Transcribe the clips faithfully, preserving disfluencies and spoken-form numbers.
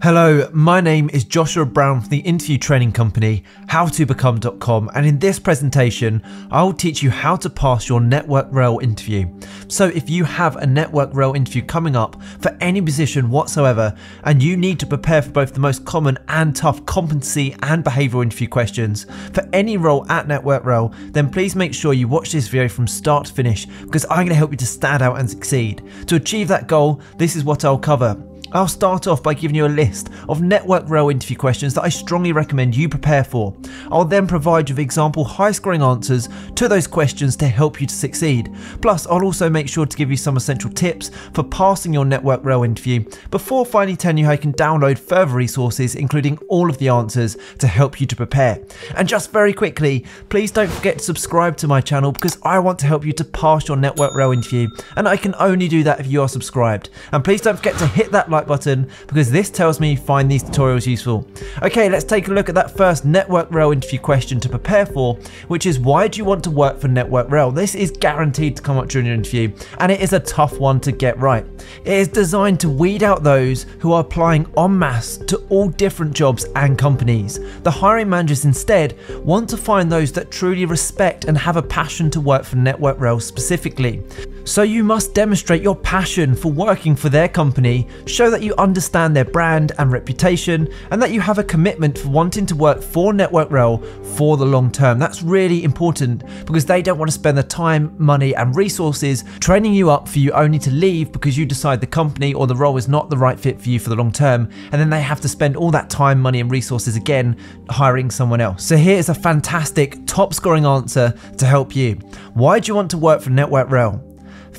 Hello, my name is Joshua Brown from the interview training company how to become dot com, and in this presentation I will teach you how to pass your Network Rail interview. So if you have a Network Rail interview coming up for any position whatsoever and you need to prepare for both the most common and tough competency and behavioural interview questions for any role at Network Rail, then please make sure you watch this video from start to finish, because I'm going to help you to stand out and succeed. To achieve that goal, this is what I'll cover. I'll start off by giving you a list of Network Rail interview questions that I strongly recommend you prepare for. I'll then provide you with example high scoring answers to those questions to help you to succeed. Plus, I'll also make sure to give you some essential tips for passing your Network Rail interview before finally telling you how you can download further resources, including all of the answers to help you to prepare. And just very quickly, please don't forget to subscribe to my channel, because I want to help you to pass your Network Rail interview, and I can only do that if you are subscribed. And please don't forget to hit that like button, because this tells me you find these tutorials useful. Okay, let's take a look at that first Network Rail interview question to prepare for, which is, why do you want to work for Network Rail? This is guaranteed to come up during your interview, and it is a tough one to get right. It is designed to weed out those who are applying en masse to all different jobs and companies. The hiring managers instead want to find those that truly respect and have a passion to work for Network Rail specifically. So you must demonstrate your passion for working for their company, show that you understand their brand and reputation, and that you have a commitment for wanting to work for Network Rail for the long term. That's really important, because they don't want to spend their time, money and resources training you up for you only to leave because you decide the company or the role is not the right fit for you for the long term, and then they have to spend all that time, money and resources again hiring someone else. So here is a fantastic top scoring answer to help you. Why do you want to work for Network Rail?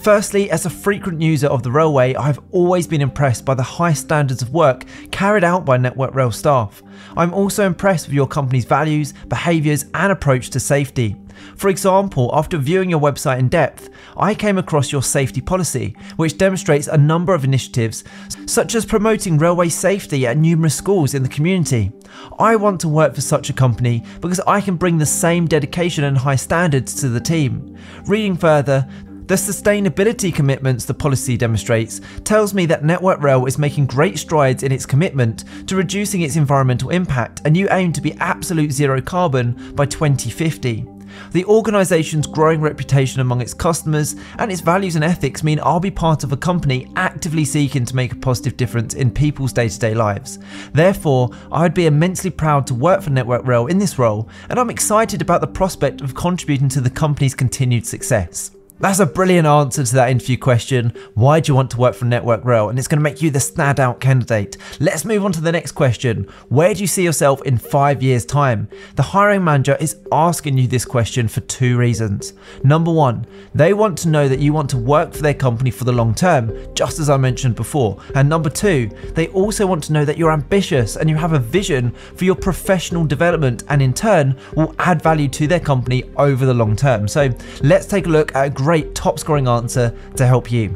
Firstly, as a frequent user of the railway, I have always been impressed by the high standards of work carried out by Network Rail staff. I'm also impressed with your company's values, behaviours and approach to safety. For example, after viewing your website in depth, I came across your safety policy, which demonstrates a number of initiatives, such as promoting railway safety at numerous schools in the community. I want to work for such a company because I can bring the same dedication and high standards to the team. Reading further, the sustainability commitments the policy demonstrates tells me that Network Rail is making great strides in its commitment to reducing its environmental impact, and you aim to be absolute zero carbon by twenty fifty. The organisation's growing reputation among its customers and its values and ethics mean I'll be part of a company actively seeking to make a positive difference in people's day-to-day lives. Therefore, I'd be immensely proud to work for Network Rail in this role, and I'm excited about the prospect of contributing to the company's continued success. That's a brilliant answer to that interview question, why do you want to work for Network Rail? And it's going to make you the standout candidate. Let's move on to the next question. Where do you see yourself in five years time? The hiring manager is asking you this question for two reasons. Number one, they want to know that you want to work for their company for the long term, just as I mentioned before. And number two, they also want to know that you're ambitious and you have a vision for your professional development, and in turn will add value to their company over the long term. So let's take a look at a great Great top scoring answer to help you.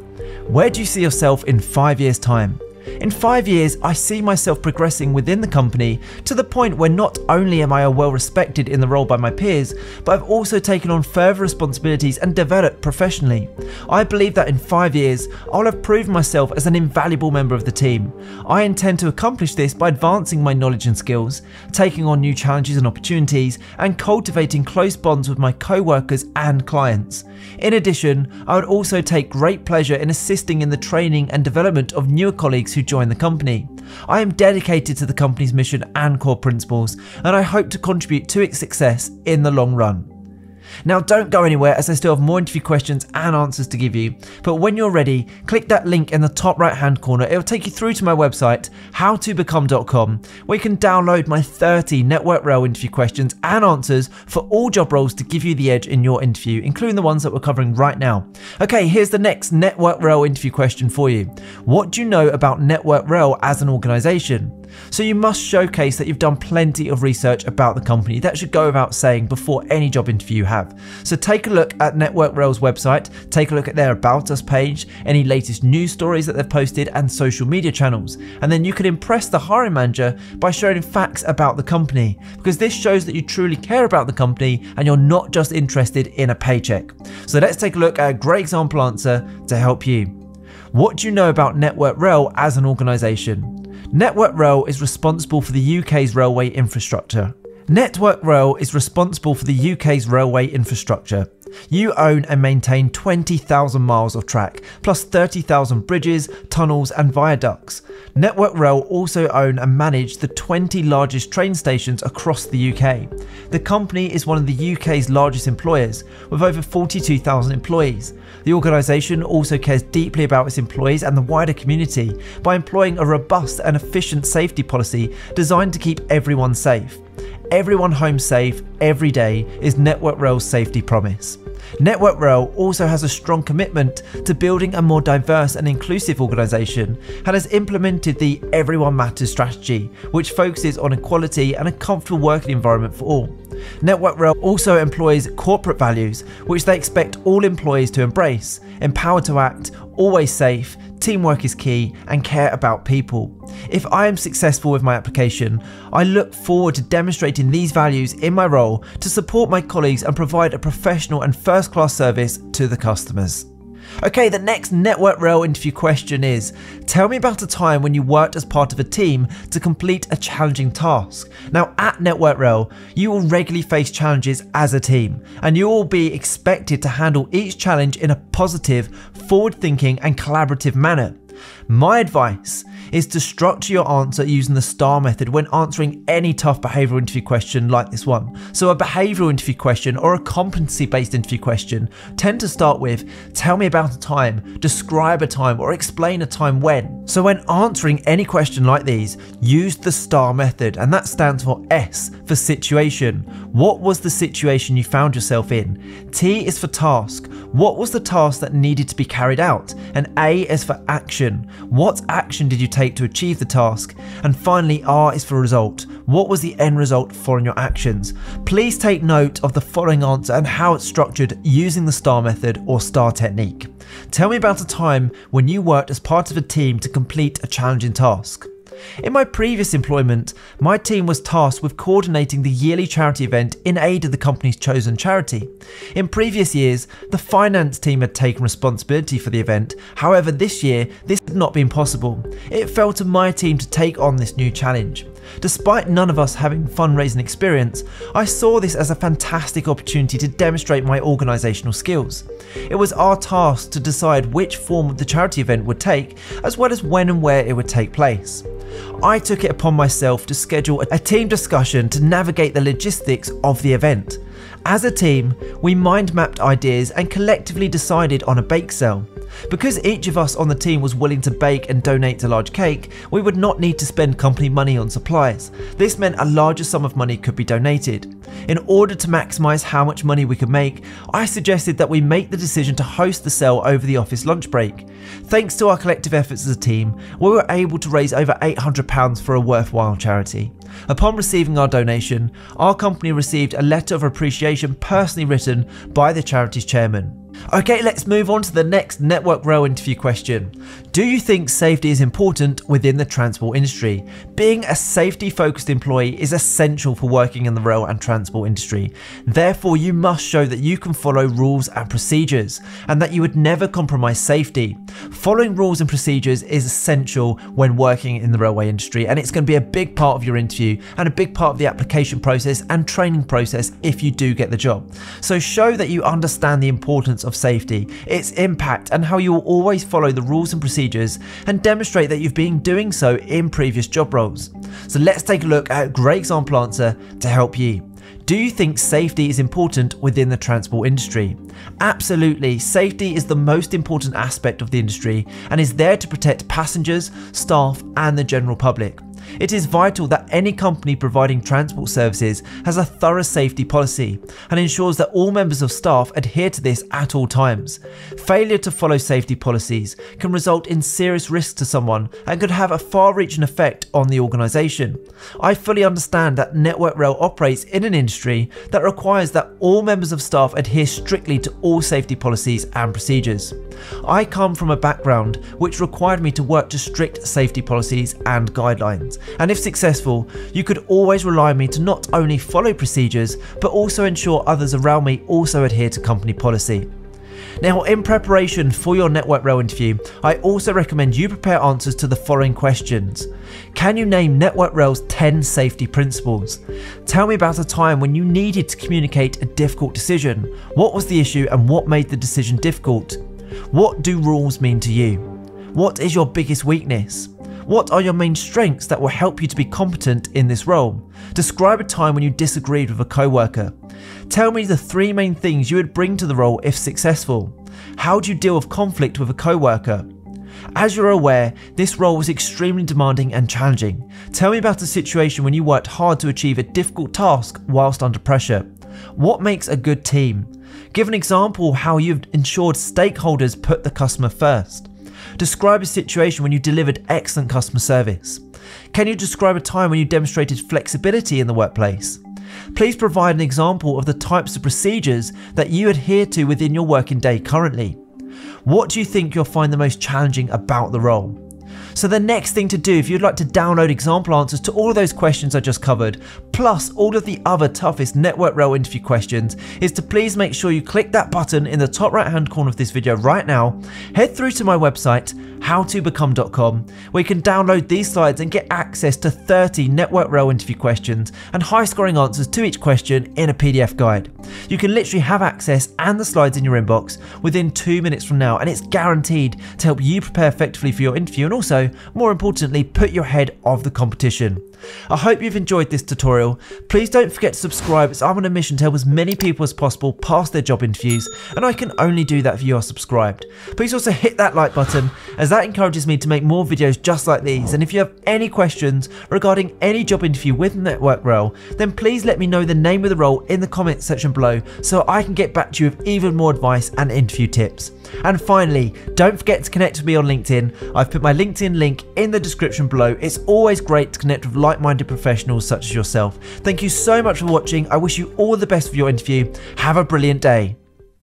Where do you see yourself in five years time? In five years, I see myself progressing within the company to the point where not only am I well respected in the role by my peers, but I've also taken on further responsibilities and developed professionally. I believe that in five years, I'll have proved myself as an invaluable member of the team. I intend to accomplish this by advancing my knowledge and skills, taking on new challenges and opportunities, and cultivating close bonds with my co-workers and clients. In addition, I would also take great pleasure in assisting in the training and development of newer colleagues who join the company. I am dedicated to the company's mission and core principles, and I hope to contribute to its success in the long run. Now don't go anywhere, as I still have more interview questions and answers to give you, but when you're ready, click that link in the top right hand corner. It'll take you through to my website how to become dot com, where you can download my thirty Network Rail interview questions and answers for all job roles to give you the edge in your interview, including the ones that we're covering right now. Okay, here's the next Network Rail interview question for you. What do you know about Network Rail as an organisation? So you must showcase that you've done plenty of research about the company. That should go without saying before any job interview you have. So take a look at Network Rail's website, take a look at their About Us page, any latest news stories that they've posted and social media channels. And then you can impress the hiring manager by showing facts about the company, because this shows that you truly care about the company and you're not just interested in a paycheck. So let's take a look at a great example answer to help you. What do you know about Network Rail as an organisation? Network Rail is responsible for the U K's railway infrastructure. Network Rail is responsible for the U K's railway infrastructure. You own and maintain twenty thousand miles of track, plus thirty thousand bridges, tunnels and viaducts. Network Rail also own and manage the twenty largest train stations across the U K. The company is one of the U K's largest employers, with over forty-two thousand employees. The organisation also cares deeply about its employees and the wider community by employing a robust and efficient safety policy designed to keep everyone safe. Everyone home safe every day is Network Rail's safety promise. Network Rail also has a strong commitment to building a more diverse and inclusive organisation and has implemented the Everyone Matters strategy, which focuses on equality and a comfortable working environment for all. Network Rail also employs corporate values, which they expect all employees to embrace: empowered to act, always safe, teamwork is key, and care about people. If I am successful with my application, I look forward to demonstrating these values in my role to support my colleagues and provide a professional and first-class service to the customers. Okay, the next Network Rail interview question is, tell me about a time when you worked as part of a team to complete a challenging task. Now, at Network Rail, you will regularly face challenges as a team, and you will be expected to handle each challenge in a positive, forward-thinking and collaborative manner. My advice is to structure your answer using the STAR method when answering any tough behavioural interview question like this one. So a behavioural interview question or a competency-based interview question tend to start with, tell me about a time, describe a time, or explain a time when. So when answering any question like these, use the STAR method, and that stands for S for situation. What was the situation you found yourself in? T is for task. What was the task that needed to be carried out? And A is for action. What action did you take to achieve the task? And finally, R is for result. What was the end result following your actions? Please take note of the following answer and how it's structured using the STAR method or STAR technique. Tell me about a time when you worked as part of a team to complete a challenging task. In my previous employment, my team was tasked with coordinating the yearly charity event in aid of the company's chosen charity. In previous years, the finance team had taken responsibility for the event. However, this year, this had not been possible. It fell to my team to take on this new challenge. Despite none of us having fundraising experience, I saw this as a fantastic opportunity to demonstrate my organisational skills. It was our task to decide which form the charity event would take, as well as when and where it would take place. I took it upon myself to schedule a team discussion to navigate the logistics of the event. As a team, we mind mapped ideas and collectively decided on a bake sale. Because each of us on the team was willing to bake and donate a large cake, we would not need to spend company money on supplies. This meant a larger sum of money could be donated. In order to maximise how much money we could make, I suggested that we make the decision to host the sale over the office lunch break. Thanks to our collective efforts as a team, we were able to raise over eight hundred pounds for a worthwhile charity. Upon receiving our donation, our company received a letter of appreciation personally written by the charity's chairman. Okay, let's move on to the next Network Rail interview question. Do you think safety is important within the transport industry? Being a safety-focused employee is essential for working in the rail and transport industry. Therefore, you must show that you can follow rules and procedures, and that you would never compromise safety. Following rules and procedures is essential when working in the railway industry, and it's going to be a big part of your interview and a big part of the application process and training process if you do get the job. So show that you understand the importance of safety, its impact, and how you will always follow the rules and procedures, and demonstrate that you've been doing so in previous job roles. So let's take a look at a great example answer to help you. Do you think safety is important within the transport industry? Absolutely, safety is the most important aspect of the industry and is there to protect passengers, staff, and the general public. It is vital that any company providing transport services has a thorough safety policy and ensures that all members of staff adhere to this at all times. Failure to follow safety policies can result in serious risks to someone and could have a far-reaching effect on the organisation. I fully understand that Network Rail operates in an industry that requires that all members of staff adhere strictly to all safety policies and procedures. I come from a background which required me to work to strict safety policies and guidelines. And if successful, you could always rely on me to not only follow procedures, but also ensure others around me also adhere to company policy. Now, in preparation for your Network Rail interview, I also recommend you prepare answers to the following questions. Can you name Network Rail's ten safety principles? Tell me about a time when you needed to communicate a difficult decision. What was the issue and what made the decision difficult? What do rules mean to you? What is your biggest weakness? What are your main strengths that will help you to be competent in this role? Describe a time when you disagreed with a coworker. Tell me the three main things you would bring to the role if successful. How do you deal with conflict with a coworker? As you're aware, this role was extremely demanding and challenging. Tell me about a situation when you worked hard to achieve a difficult task whilst under pressure. What makes a good team? Give an example how you've ensured stakeholders put the customer first. Describe a situation when you delivered excellent customer service. Can you describe a time when you demonstrated flexibility in the workplace? Please provide an example of the types of procedures that you adhere to within your working day currently. What do you think you'll find the most challenging about the role? So the next thing to do, if you'd like to download example answers to all of those questions I just covered, plus all of the other toughest Network Rail interview questions, is to please make sure you click that button in the top right hand corner of this video right now, head through to my website, how to become dot com, where you can download these slides and get access to thirty Network Rail interview questions and high scoring answers to each question in a P D F guide. You can literally have access and the slides in your inbox within two minutes from now, and it's guaranteed to help you prepare effectively for your interview and also, more importantly, put your head of the competition. I hope you've enjoyed this tutorial. Please don't forget to subscribe, as I'm on a mission to help as many people as possible pass their job interviews, and I can only do that if you are subscribed. Please also hit that like button, as that encourages me to make more videos just like these. And if you have any questions regarding any job interview with Network Rail, then please let me know the name of the role in the comments section below so I can get back to you with even more advice and interview tips. And finally, don't forget to connect with me on LinkedIn. I've put my LinkedIn link in the description below. It's always great to connect with like-minded professionals such as yourself. Thank you so much for watching. I wish you all the best for your interview. Have a brilliant day.